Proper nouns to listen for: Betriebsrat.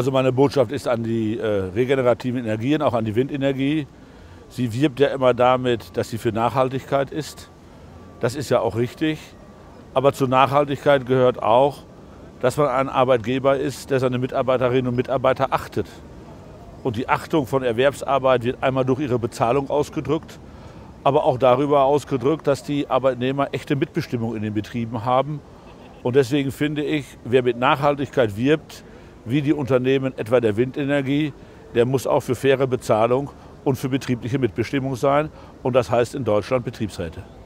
Also meine Botschaft ist an die regenerativen Energien, auch an die Windenergie. Sie wirbt ja immer damit, dass sie für Nachhaltigkeit ist. Das ist ja auch richtig. Aber zur Nachhaltigkeit gehört auch, dass man ein Arbeitgeber ist, der seine Mitarbeiterinnen und Mitarbeiter achtet. Und die Achtung von Erwerbsarbeit wird einmal durch ihre Bezahlung ausgedrückt, aber auch darüber ausgedrückt, dass die Arbeitnehmer echte Mitbestimmung in den Betrieben haben. Und deswegen finde ich, wer mit Nachhaltigkeit wirbt, wie die Unternehmen etwa der Windenergie, der muss auch für faire Bezahlung und für betriebliche Mitbestimmung sein. Und das heißt in Deutschland Betriebsräte.